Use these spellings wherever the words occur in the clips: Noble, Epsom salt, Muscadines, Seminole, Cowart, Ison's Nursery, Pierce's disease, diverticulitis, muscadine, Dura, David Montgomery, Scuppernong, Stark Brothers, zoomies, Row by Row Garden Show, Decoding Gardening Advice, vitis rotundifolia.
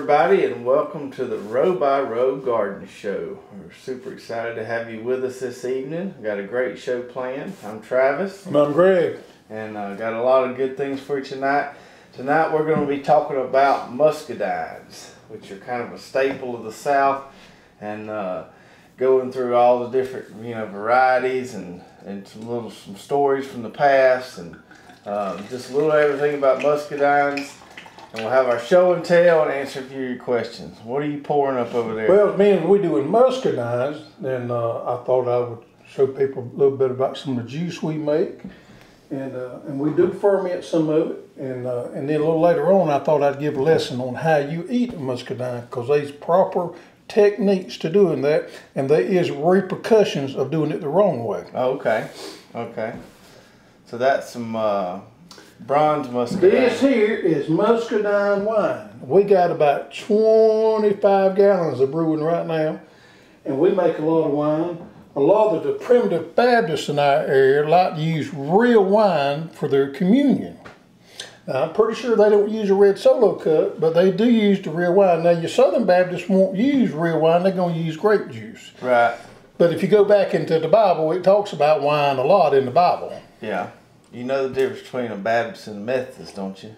everybody, and welcome to the Row by Row Garden Show. We're super excited to have you with us this evening. We've got a great show planned. I'm Travis. And I'm Greg. And got a lot of good things for you tonight. Tonight we're going to be talking about muscadines, which are kind of a staple of the South, and going through all the different varieties and some stories from the past, and just a little everything about muscadines. And we'll have our show and tell and answer a few of your questions. What are you pouring up over there? Well, man, we're doing muscadines, and I thought I would show people a little bit about some of the juice we make. And we do ferment some of it. And then a little later on, I thought I'd give a lesson on how you eat a muscadine, because there's proper techniques to doing that, and there is repercussions of doing it the wrong way. Oh, okay. Okay. So that's some... bronze muscadine. This here is muscadine wine. We got about 25 gallons of brewing right now, and we make a lot of wine. A lot of the primitive Baptists in our area like to use real wine for their communion. Now, I'm pretty sure they don't use a red solo cup, but they do use the real wine. Now, your Southern Baptists won't use real wine. They're going to use grape juice. Right. But if you go back into the Bible, it talks about wine a lot in the Bible. Yeah. You know the difference between a Baptist and a Methodist, don't you?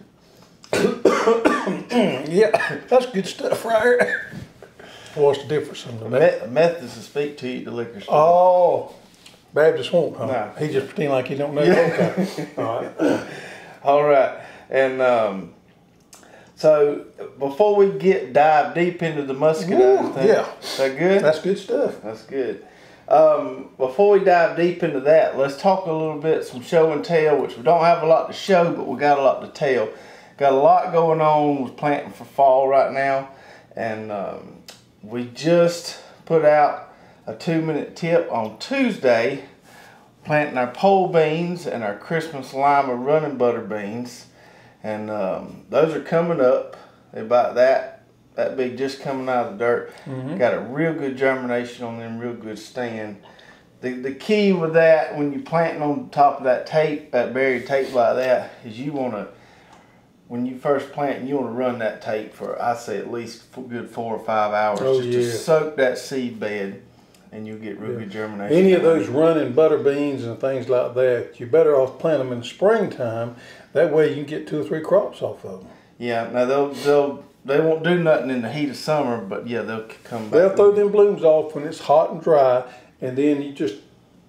Yeah, that's good stuff right here. What's the difference in the Methodist? A Methodist will speak to you at the liquor store. Oh, Baptist won't, huh? No. He just pretend like he don't know. Yeah. Okay. All right. All right. And so before we dive deep into the muscadine thing. Yeah. Is that good? That's good stuff. That's good. Before we dive deep into that, let's talk a little bit, some show and tell, which we don't have a lot to show, but we got a lot to tell. Got a lot going on with planting for fall right now, and we just put out a 2-minute tip on Tuesday, planting our pole beans and our Christmas lima running butter beans, and those are coming up about that big, just coming out of the dirt. Mm-hmm. Got a real good germination on them, real good stand. The key with that, when you're planting on top of that tape, that buried tape like that, is you want to, when you first plant, you want to run that tape for, I'd say, at least good 4 or 5 hours. Oh, just to soak that seed bed, and you'll get real good germination. Any of those running butter beans and things like that, you're better off planting them in the springtime. That way you can get 2 or 3 crops off of them. Yeah, now they won't do nothing in the heat of summer, but yeah, they'll come back. They'll throw them blooms off when it's hot and dry, and then you just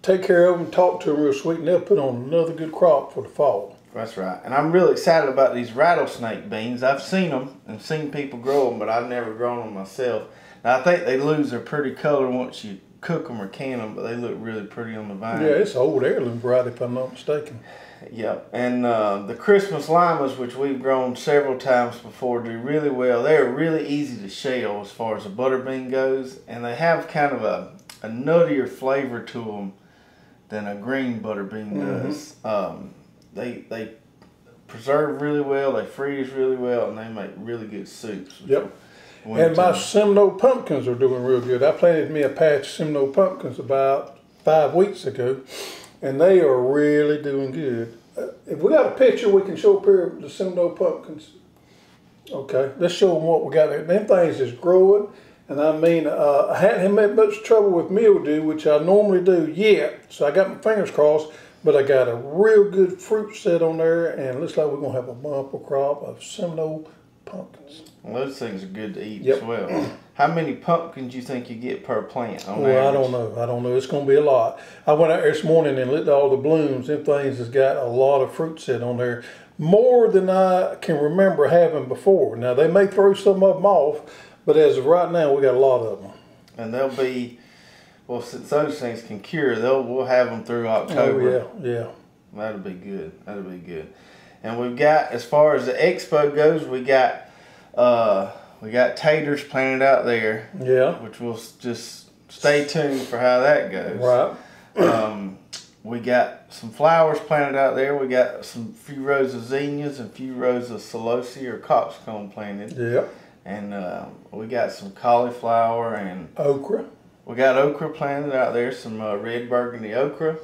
take care of them, talk to them real sweet, and they'll put on another good crop for the fall. That's right. And I'm really excited about these rattlesnake beans. I've seen them and seen people grow them, but I've never grown them myself. Now, I think they lose their pretty color once you cook them or can them, but they look really pretty on the vine. Yeah, it's an old heirloom variety, if I'm not mistaken. Yep, and the Christmas limas, which we've grown several times before, do really well. They're really easy to shell as far as a butter bean goes, and they have kind of a nuttier flavor to them than a green butter bean does. They preserve really well, they freeze really well, and they make really good soups. Yep. And my Seminole pumpkins are doing real good. I planted me a patch of Seminole pumpkins about 5 weeks ago, and they are really doing good. If we got a picture, we can show up here of the Seminole pumpkins. Okay, let's show them what we got there. Them things is growing, and I mean, I hadn't had much trouble with mildew, which I normally do yet, so I got my fingers crossed, but I got a real good fruit set on there, and it looks like we're going to have a bumper crop of Seminole pumpkins. Well, those things are good to eat as well. How many pumpkins you think you get per plant on average? I don't know. I don't know. It's going to be a lot. I went out there this morning and looked at all the blooms. Them things has got a lot of fruit set on there, more than I can remember having before. Now, they may throw some of them off, but as of right now, we got a lot of them. And they'll be, well, since those things can cure, we'll have them through October. Oh, yeah, yeah. That'll be good. That'll be good. And we've got, as far as the expo goes, we got taters planted out there. Yeah. Which we'll just stay tuned for how that goes. Right. We got some flowers planted out there. We got some few rows of zinnias and few rows of celosia or coxcomb planted. Yeah. And we got some cauliflower and okra. We got okra planted out there. Some red burgundy okra.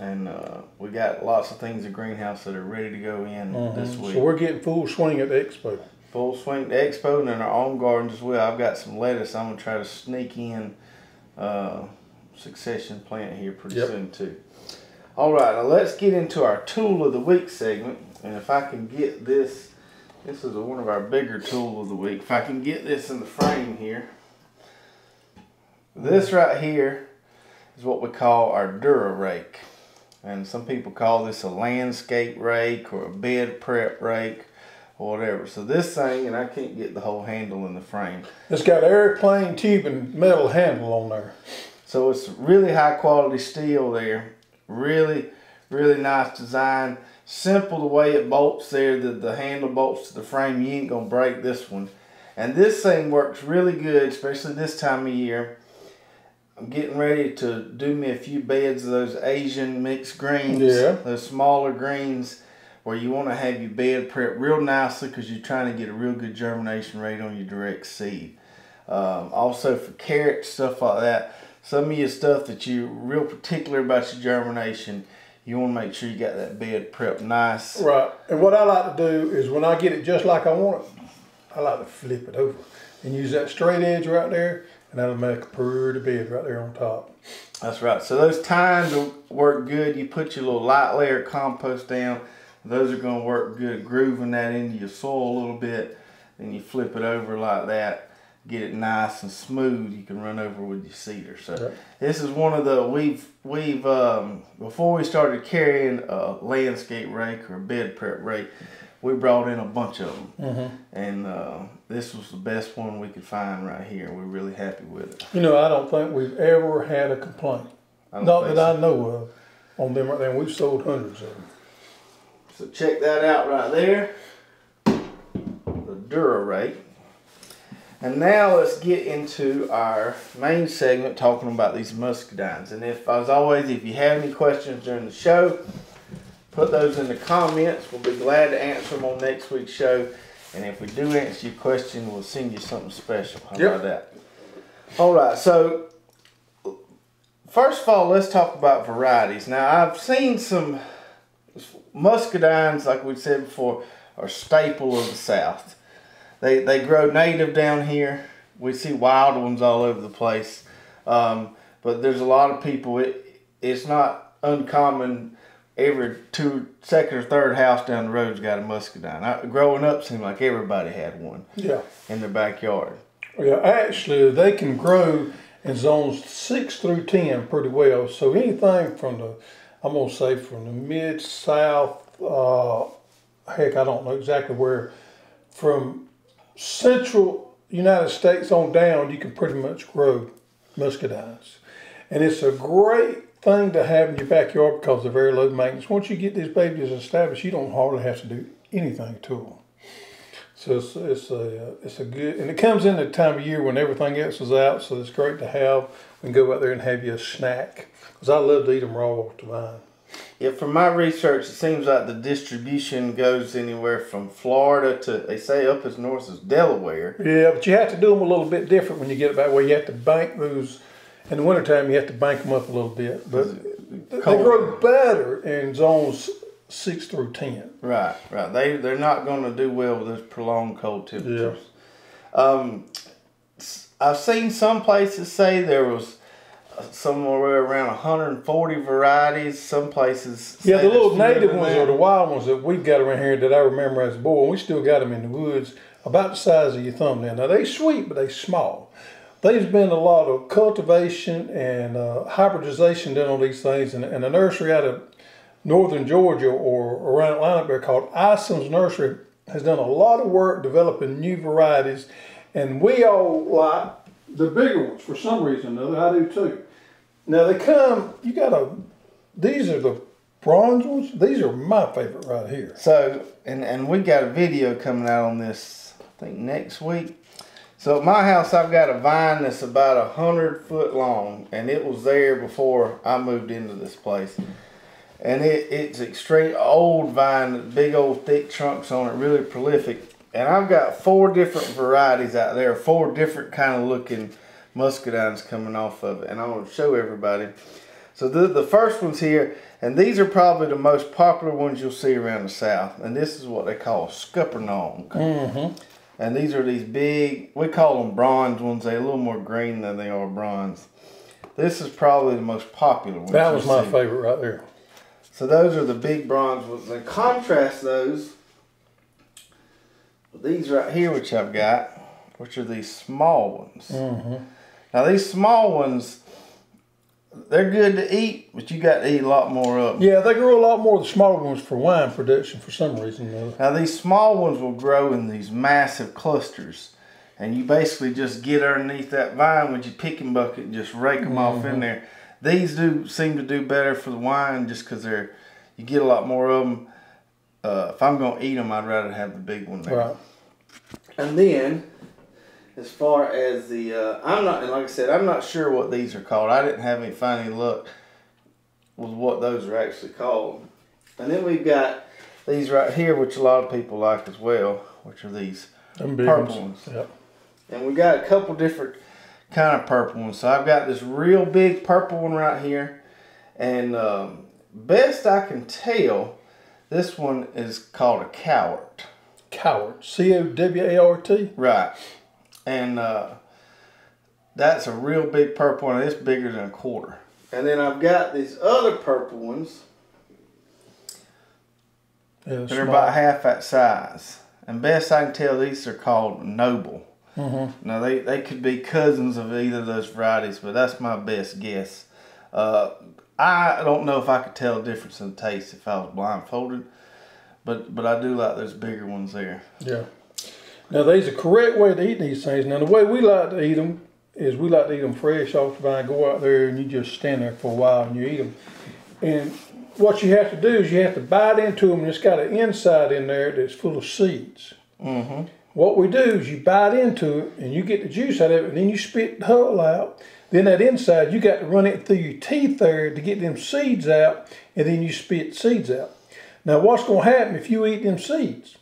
And we got lots of things in the greenhouse that are ready to go in this week. So we're getting full swing at the expo. Full swing expo and in our own gardens as well. I've got some lettuce. I'm going to try to sneak in succession plant here pretty soon too. All right, now let's get into our tool of the week segment. And if I can get this, this is one of our bigger tool of the week. If I can get this in the frame here. This right here is what we call our Dura rake. And some people call this a landscape rake or a bed prep rake. Or whatever. So this thing, and I can't get the whole handle in the frame. It's got airplane tube and metal handle on there. So it's really high quality steel there. Really, really nice design. Simple the way it bolts there, the handle bolts to the frame. You ain't gonna break this one. And this thing works really good, especially this time of year. I'm getting ready to do me a few beds of those Asian mixed greens, those smaller greens, where you want to have your bed prepped real nicely because you're trying to get a real good germination rate on your direct seed. Also for carrots, stuff like that, some of your stuff that you're real particular about your germination, you want to make sure you got that bed prepped nice. Right, and what I like to do is when I get it just like I want it, I like to flip it over and use that straight edge right there, and that'll make a pretty bed right there on top. That's right, so those tines will work good. You put your little light layer compost down. Those are going to work good, grooving that into your soil a little bit. Then you flip it over like that, get it nice and smooth. You can run over with your seeder. So this is one of the, we've before we started carrying a landscape rake or a bed prep rake, we brought in a bunch of them. And this was the best one we could find right here. We're really happy with it. You know, I don't think we've ever had a complaint. Not that I know of on them right there. We've sold hundreds of them. So check that out right there, the Dura rake. And now let's get into our main segment talking about these muscadines. And if, as always, if you have any questions during the show, put those in the comments. We'll be glad to answer them on next week's show. And if we do answer your question, we'll send you something special. How about that? All right, so first of all, let's talk about varieties. Now, I've seen some... Muscadines, like we said before, are a staple of the South. They grow native down here. We see wild ones all over the place. But there's a lot of people, it's not uncommon. Every second or third house down the road's got a muscadine. Growing up, seemed like everybody had one in their backyard. Yeah, actually, they can grow in zones 6 through 10 pretty well. So anything from the from the mid-south, heck, I don't know exactly where, from central United States on down, you can pretty much grow muscadines. And it's a great thing to have in your backyard because they're very low maintenance. Once you get these babies established, you don't hardly have to do anything to them. So it's a good, and it comes in the time of year when everything else is out, so it's great to have. We can go out there and have you a snack, because I love to eat them raw off the vine. Yeah, from my research, it seems like the distribution goes anywhere from Florida to, they say up as north as Delaware. Yeah, but you have to do them a little bit different when you get it back. Well, you have to bank those, in the wintertime, you have to bank them up a little bit, but they grow better in zones 6 through 10. Right, right. They're not going to do well with those prolonged cold temperatures. Yeah. I've seen some places say there was somewhere around 140 varieties. Some places, yeah, the little native ones or the wild ones that we've got around here that I remember as a boy, and we still got them in the woods, about the size of your thumbnail. Now they sweet, but they small. There's been a lot of cultivation and hybridization done on these things, and a nursery out of northern Georgia or around Atlanta there called Ison's Nursery has done a lot of work developing new varieties, and we all like the bigger ones for some reason or another. I do too. Now they come, you gotta, these are the bronze ones. These are my favorite right here. So, and we got a video coming out on this, I think next week. So at my house, I've got a vine that's about 100 foot long, and it was there before I moved into this place. And it's extreme old vine, big old thick trunks on it, really prolific. And I've got 4 different varieties out there, 4 different kind of looking muscadines coming off of it. And I'm going to show everybody. So the first one's here, and these are probably the most popular ones you'll see around the South. And this is what they call Scuppernong. And these are these big, we call them bronze ones. They're a little more green than they are bronze. This is probably the most popular one. That was my favorite right there. So those are the big bronze ones. And contrast those with these right here, which I've got, which are these small ones. Mm-hmm. Now these small ones, they're good to eat, but you got to eat a lot more of them. Yeah, they grow a lot more of the smaller ones for wine production for some reason. Now these small ones will grow in these massive clusters. And you basically just get underneath that vine with your picking bucket and just rake them off in there. These do seem to do better for the wine just because they're, you get a lot more of them. If I'm going to eat them, I'd rather have the big one there. Right. And then, as far as the, like I said, I'm not sure what these are called. I didn't have any funny luck with what those are actually called. And then we've got these right here, which a lot of people like as well, which are these purple ones. Yep. And we got a couple different kind of purple ones. So I've got this real big purple one right here. And best I can tell, this one is called a Cowart. Cowart. C-O-W-A-R-T? Right. And that's a real big purple one. It's bigger than a quarter. And then I've got these other purple ones. Yeah, they're about half that size. And best I can tell, these are called Noble. Mm-hmm. Now they could be cousins of either of those varieties, but that's my best guess. I don't know if I could tell a difference in taste if I was blindfolded, but I do like those bigger ones there. Yeah. Now, there's a correct way to eat these things. Now, the way we like to eat them is we like to eat them fresh off the vine. Go out there and you just stand there for a while and you eat them. And what you have to do is you have to bite into them, and it's got an inside in there that's full of seeds. Mm-hmm. What we do is you bite into it, and you get the juice out of it, and then you spit the hull out. Then that inside, you got to run it through your teeth there to get them seeds out, and then you spit seeds out. Now, what's going to happen if you eat them seeds?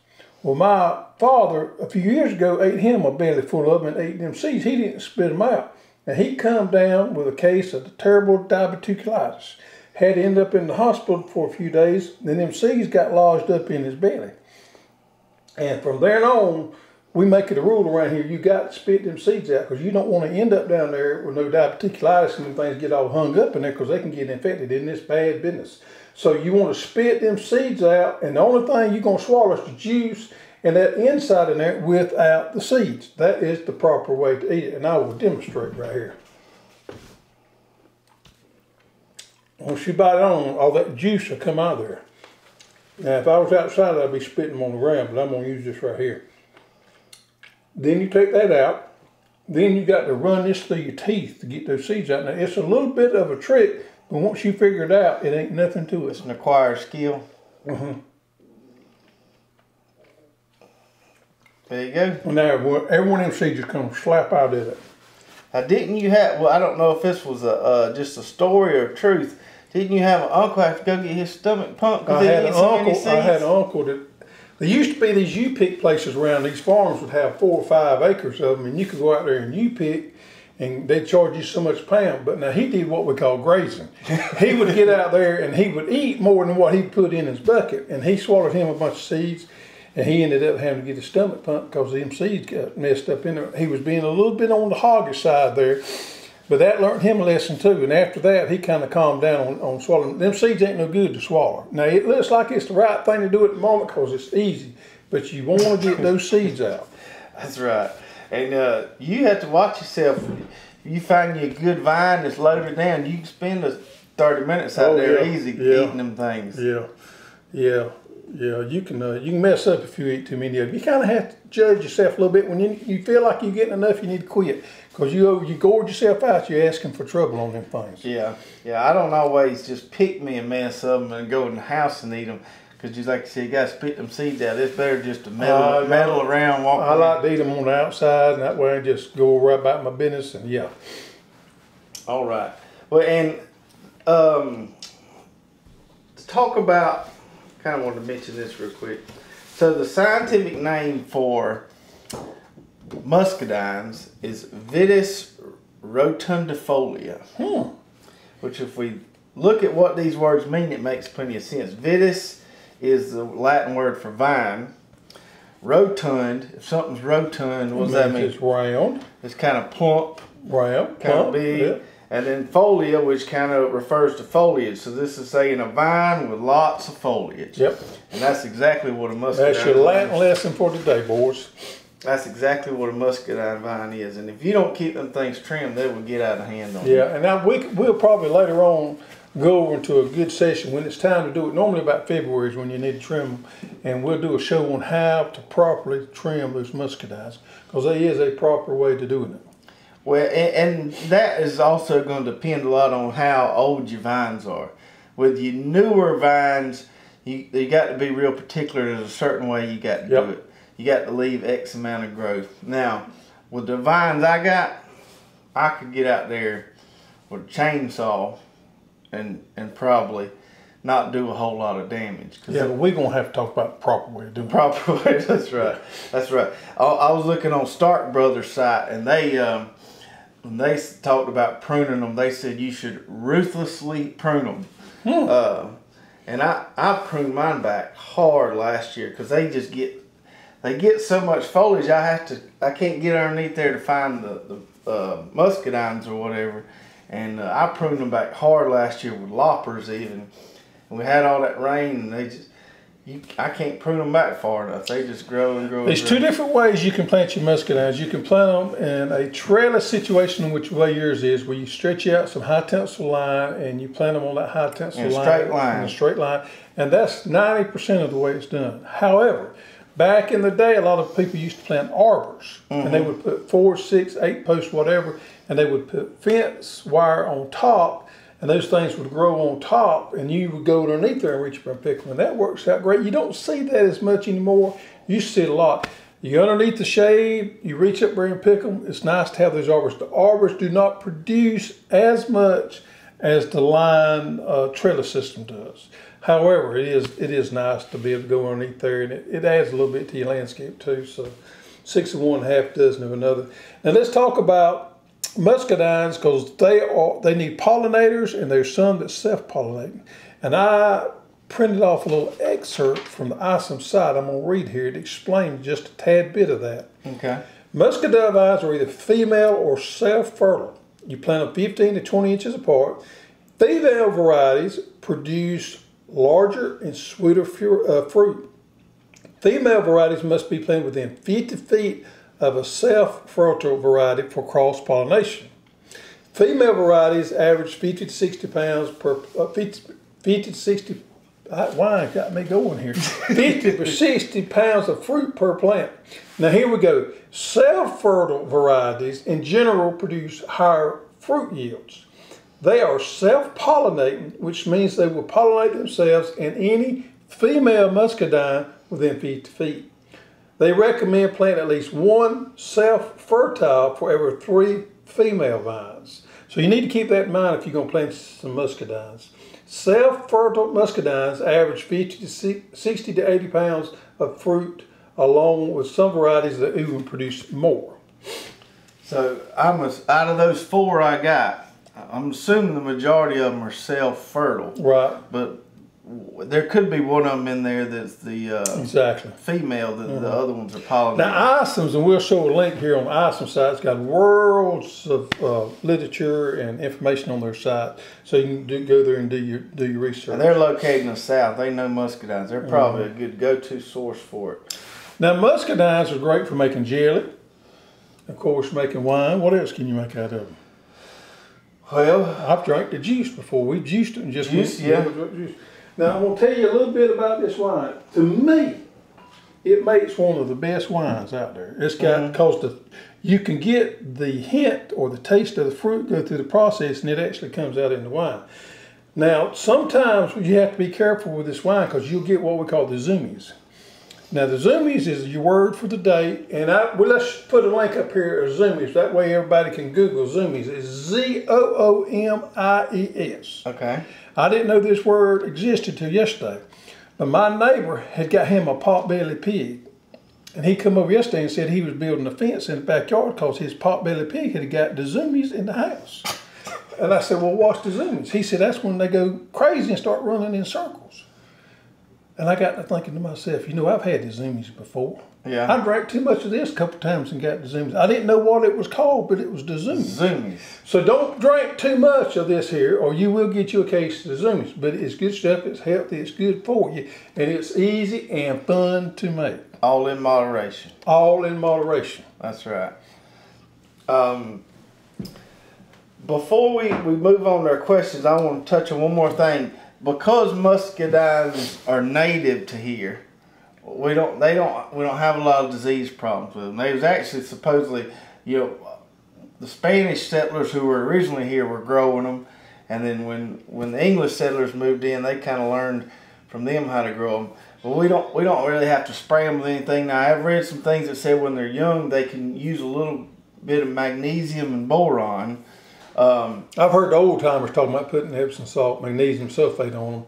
Well, my father, a few years ago, ate him a belly full of them and ate them seeds. He didn't spit them out. Now, he come down with a case of the terrible diverticulitis. Had to end up in the hospital for a few days. Then them seeds got lodged up in his belly. And from then on, we make it a rule around here, you got to spit them seeds out because you don't want to end up down there with no diverticulitis and them things get all hung up in there because they can get infected in this bad business. So you want to spit them seeds out, and the only thing you're going to swallow is the juice and that inside in there without the seeds. That is the proper way to eat it, and I will demonstrate right here. Once you bite on, all that juice will come out of there. Now, if I was outside, I'd be spitting them on the ground, but I'm going to use this right here. Then you take that out. Then you got to run this through your teeth to get those seeds out. Now, it's a little bit of a trick, but once you figure it out, it ain't nothing to it. It's an acquired skill. Mm-hmm. There you go. Now, every one of them seeds just come slap out of it. Now, didn't you have, well, I don't know if this was a, just a story or truth. Didn't you have an uncle have to go get his stomach pumped? I had an uncle that, there used to be these U-pick places around. These farms would have 4 or 5 acres of them, and you could go out there and U-pick, and they'd charge you so much a pound. But now he did what we call grazing. He would get out there and he would eat more than what he put in his bucket, and he swallowed him a bunch of seeds, and he ended up having to get his stomach pumped because them seeds got messed up in there. He was being a little bit on the hoggish side there. But that learned him a lesson too, and after that he kind of calmed down on swallowing. Them seeds ain't no good to swallow. Now it looks like it's the right thing to do at the moment because it's easy, but you want to get those seeds out. That's right. And you have to watch yourself. You find you a good vine that's loaded down, you can spend 30 minutes out there easy eating them things. Yeah, yeah. Yeah, you can mess up if you eat too many of them. You kind of have to judge yourself a little bit. When you feel like you're getting enough, you need to quit. Because you gorge yourself out, you're asking for trouble on them things. Yeah, yeah. I don't always just pick me a mess of them and go in the house and eat them. Because, like you said, you got to spit them seeds out. It's better just to meddle around. I like to eat them on the outside, and that way I just go right about my business. And yeah. All right. Well, and to talk about... I kind of want to mention this real quick. So the scientific name for muscadines is vitis rotundifolia, which if we look at what these words mean, it makes plenty of sense. Vitis is the Latin word for vine. Rotund, if something's rotund, what does that mean? It's round. It's kind of plump. Round, kind of big. Yeah. And then folia, which kind of refers to foliage. So this is saying a vine with lots of foliage. Yep. And that's exactly what a muscadine is. That's your Latin lesson for today, boys. That's exactly what a muscadine vine is. And if you don't keep them things trimmed, they will get out of hand on you. Yeah, and now we'll probably later on go over into a good session when it's time to do it. Normally about February is when you need to trim them. And we'll do a show on how to properly trim those muscadines, because there is a proper way to doing it. Well, and that is also going to depend a lot on how old your vines are. With your newer vines, you got to be real particular. There's a certain way you got to do it. You got to leave X amount of growth. Now, with the vines I got, I could get out there with a chainsaw and probably not do a whole lot of damage. Yeah, but we're going to have to talk about the proper way to do it. Proper way, that's right. That's right. I was looking on Stark Brothers' site, and they... when they talked about pruning them, they said you should ruthlessly prune them. Hmm. And I pruned mine back hard last year because they just get so much foliage. I can't get underneath there to find the muscadines or whatever. And I pruned them back hard last year with loppers even. And we had all that rain, and they just. I can't prune them back far enough. They just grow and grow. There's two different ways you can plant your muscadines. You can plant them in a trellis situation, in which way yours is, where you stretch out some high tensile line and you plant them on that high tensile line. In a straight line. And that's 90% of the way it's done. However, back in the day, a lot of people used to plant arbors. Mm-hmm. And they would put 4, 6, 8 posts, whatever, and they would put fence wire on top. And those things would grow on top, and you would go underneath there and reach for a pickle. And that works out great. You don't see that as much anymore. You see it a lot. You underneath the shade, you reach up there and pick them. It's nice to have those arbors. The arbors do not produce as much as the line trellis system does. However, it is nice to be able to go underneath there, and it adds a little bit to your landscape too. So 6 of one, half dozen of another. Now let's talk about muscadines, because they need pollinators, and there's some that self-pollinate. And I printed off a little excerpt from the Ison's site. I'm going to read here. It explains just a tad bit of that. Okay. Muscadine vines are either female or self-fertile. You plant them 15 to 20 inches apart. Female varieties produce larger and sweeter fruit. Female varieties must be planted within 50 feet of a self-fertile variety for cross-pollination. Female varieties average 50 to 60 pounds per 50 to 60. Wine got me going here. 50 to 60 pounds of fruit per plant. Now here we go. Self-fertile varieties in general produce higher fruit yields. They are self-pollinating, which means they will pollinate themselves and any female muscadine within 50 feet. They recommend planting at least one self-fertile for every 3 female vines. So you need to keep that in mind if you're going to plant some muscadines. Self-fertile muscadines average 60 to 80 pounds of fruit, along with some varieties that even produce more. So out of those 4 I got, I'm assuming the majority of them are self-fertile. Right. But there could be one of them in there that's the female, that the other ones are pollinating. Now, Ison's, and we'll show a link here on Ison's site, it's got worlds of literature and information on their site, so you can go there and do your research. Now they're located in the south. They know muscadines. They're probably a good go-to source for it. Now, muscadines are great for making jelly, of course, making wine. What else can you make out of them? Well, I've drank the juice before. We juiced it and just juice, juice. Now, I'm going to tell you a little bit about this wine. To me, it makes one of the best wines out there. It's got, because you can get the hint or the taste of the fruit go through the process, and it actually comes out in the wine. Now, sometimes you have to be careful with this wine, because you'll get what we call the zoomies. Now, the zoomies is your word for the day, and well, let's put a link up here of zoomies. That way everybody can Google zoomies. It's Z-O-O-M-I-E-S. Okay. I didn't know this word existed till yesterday. But my neighbor had got him a potbelly pig. And he come over yesterday and said he was building a fence in the backyard because his potbelly pig had got the zoomies in the house. And I said, well, what's the zoomies? He said, that's when they go crazy and start running in circles. And I got to thinking to myself, you know, I've had disease before. Yeah. I drank too much of this a couple times and got disease. I didn't know what it was called, but it was disease. So don't drink too much of this here, or you will get you a case of disease. But it's good stuff. It's healthy. It's good for you, and it's easy and fun to make. All in moderation. All in moderation. That's right. Before we move on to our questions, I want to touch on one more thing. Because muscadines are native to here, we don't have a lot of disease problems with them. They was actually supposedly, you know, the Spanish settlers who were originally here were growing them, and then when the English settlers moved in, they kind of learned from them how to grow them. But we don't really have to spray them with anything. Now I've read some things that say when they're young they can use a little bit of magnesium and boron. I've heard the old timers talking about putting Epsom salt, magnesium sulfate on them.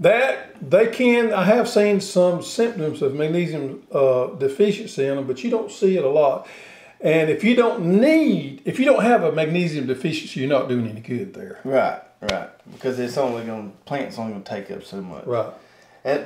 That they can. I have seen some symptoms of magnesium deficiency in them, but you don't see it a lot. And if you don't have a magnesium deficiency, you're not doing any good there. Right, right. Because it's only going plants only going to take up so much. Right.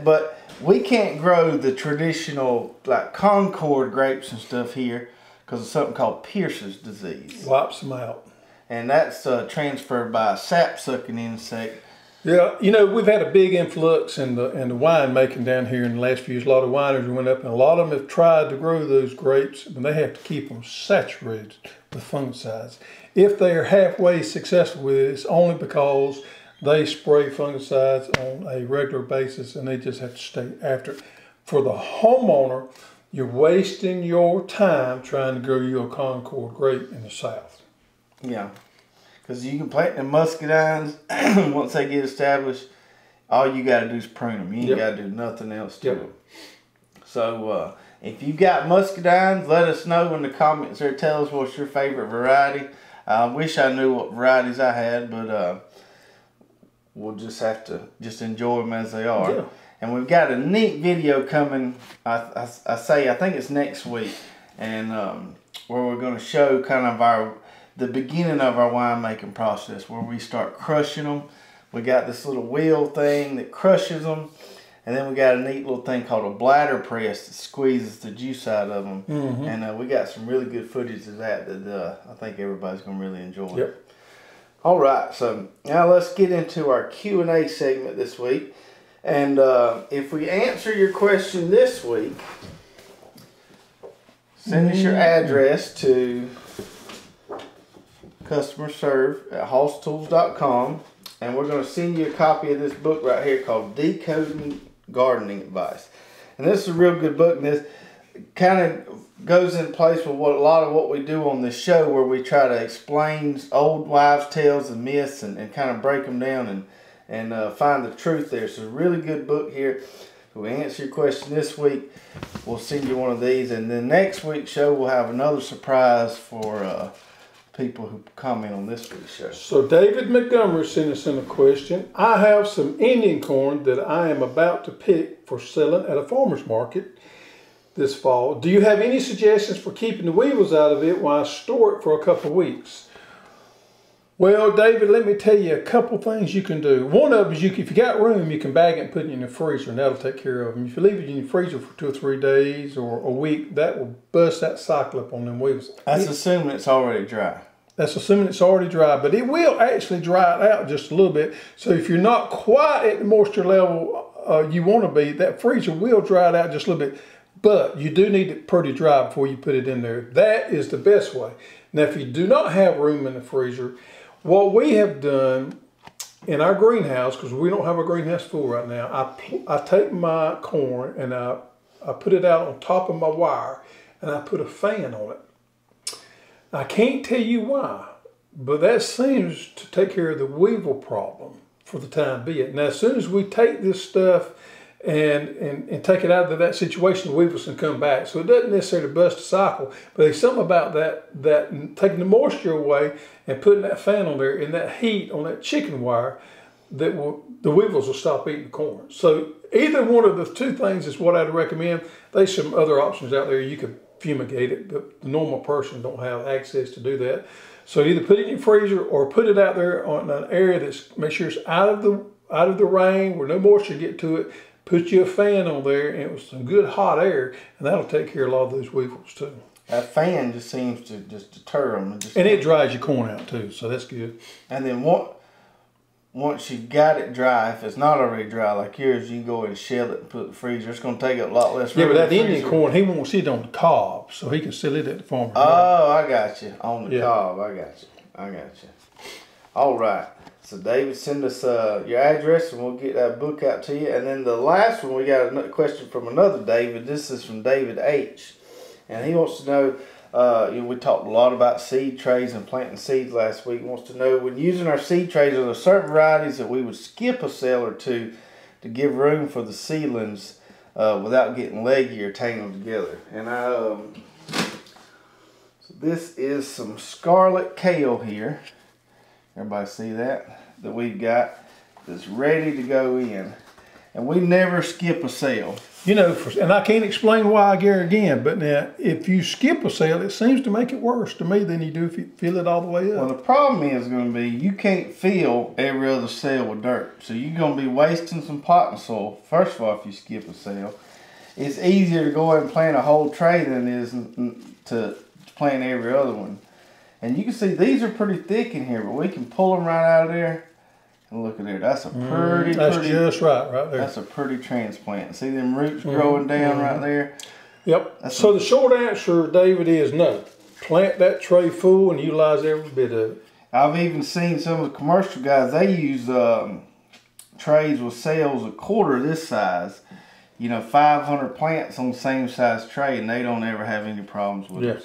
But we can't grow the traditional like Concord grapes and stuff here because of something called Pierce's disease. Wipes them out. And that's transferred by a sap-sucking insect. Yeah, you know, we've had a big influx in the wine making down here in the last few years. A lot of wineries went up, and a lot of them have tried to grow those grapes, and they have to keep them saturated with fungicides. If they are halfway successful with it, it's only because they spray fungicides on a regular basis, and they just have to stay after it. For the homeowner, you're wasting your time trying to grow your Concord grape in the south. Yeah, because you can plant the muscadines once they get established. All you got to do is prune them. You ain't got to do nothing else to them. So if you got muscadines, let us know in the comments there. Tell us what's your favorite variety. I wish I knew what varieties I had, but we'll just have to just enjoy them as they are. Yeah. And we've got a neat video coming. I think it's next week, and where we're going to show kind of the beginning of our winemaking process, where we start crushing them. We got this little wheel thing that crushes them, and then we got a neat little thing called a bladder press that squeezes the juice out of them. Mm-hmm. And we got some really good footage of that I think everybody's going to really enjoy. Yep. All right, so now let's get into our Q&A segment this week. And if we answer your question this week, send us your address to customerserve@HossTools.com, and we're going to send you a copy of this book right here called Decoding Gardening Advice. And this is a real good book, and this kind of goes in place with what a lot of what we do on this show, where we try to explain old wives' tales and myths and kind of break them down and find the truth there. So it's a really good book here. We answer your question this week. We'll send you one of these, and then next week's show we'll have another surprise for people who comment on this week's show. So David Montgomery sent us in a question. I have some Indian corn that I am about to pick for selling at a farmer's market this fall. Do you have any suggestions for keeping the weevils out of it while I store it for a couple of weeks? Well, David, let me tell you a couple things you can do. One of them is, if you got room, you can bag it and put it in the freezer, and that'll take care of them. If you leave it in the freezer for 2 or 3 days or a week, that will bust that cycle up on them weevils. That's assuming it's already dry. That's assuming it's already dry, but it will actually dry it out just a little bit. So if you're not quite at the moisture level you want to be, that freezer will dry it out just a little bit. But you do need it pretty dry before you put it in there. That is the best way. Now, if you do not have room in the freezer, what we have done in our greenhouse, because we don't have a greenhouse full right now, I take my corn and I put it out on top of my wire, and I put a fan on it. I can't tell you why, but that seems to take care of the weevil problem for the time being. Now, as soon as we take this stuff and take it out of that situation, the weevils can come back. So it doesn't necessarily bust the cycle, but there's something about that taking the moisture away and putting that fan on there and that heat on that chicken wire, that the weevils will stop eating the corn. So either one of the two things is what I'd recommend. There's some other options out there. You could fumigate it, but the normal person don't have access to do that. So either put it in your freezer or put it out there on an area that's, make sure it's out of the rain where no moisture get to it. Put you a fan on there, and it was some good hot air, and that'll take care of a lot of those weevils too. That fan just seems to just deter them. And it dries your corn out too, so that's good. And then once you've got it dry, if it's not already dry like yours, you can go and shell it and put it in the freezer. It's going to take up a lot less room. Yeah, but that Indian corn, he wants it on the cob, so he can sell it at the farmer's market. Oh, I got you. On the cob. I got you. All right. So, David, send us your address, and we'll get that book out to you. And then the last one, we got another question from another David. This is from David H. And he wants to know, we talked a lot about seed trays and planting seeds last week. He wants to know, when using our seed trays, are there certain varieties that we would skip a cell or two to give room for the seedlings without getting leggy or tangled together? And so this is some scarlet kale here. Everybody see that we've got that's ready to go in, and we never skip a cell. You know, and I can't explain why, Gary, again, but now if you skip a cell, it seems to make it worse to me than you do if you fill it all the way up. Well, the problem is going to be you can't fill every other cell with dirt, so you're going to be wasting some potting soil. First of all, if you skip a cell, it's easier to go ahead and plant a whole tray than it is to plant every other one. And you can see these are pretty thick in here, but we can pull them right out of there. And look at there, that's a pretty, that's just right there. That's a pretty transplant. See them roots growing down right there? Yep. That's so the short answer, David, is no. Plant that tray full and utilize every bit of it. I've even seen some of the commercial guys, they use trays with cells a quarter this size. You know, 500 plants on the same size tray, and they don't ever have any problems with it.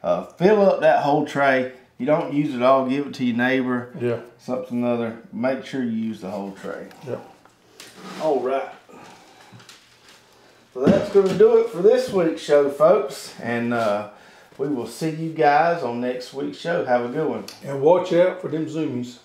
So, fill up that whole tray. You don't use it all, give it to your neighbor. Yeah. Something or other. Make sure you use the whole tray. Yeah. All right. So that's going to do it for this week's show, folks. And we will see you guys on next week's show. Have a good one. And watch out for them zoomies.